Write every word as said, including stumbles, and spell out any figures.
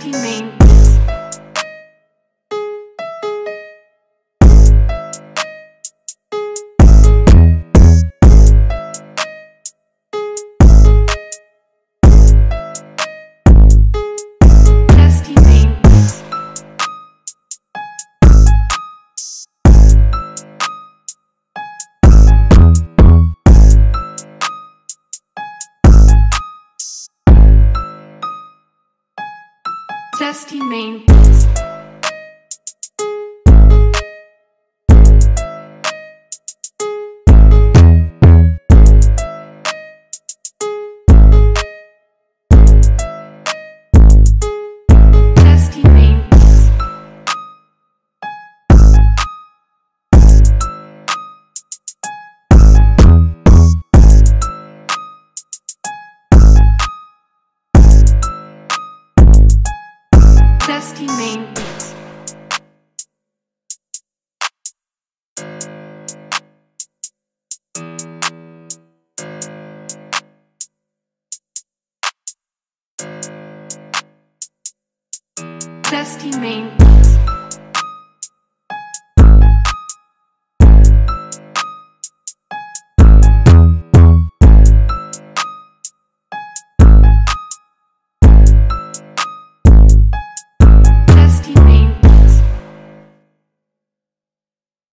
Zesty Main. Zesty Main. Zesty Main. Zesty Main.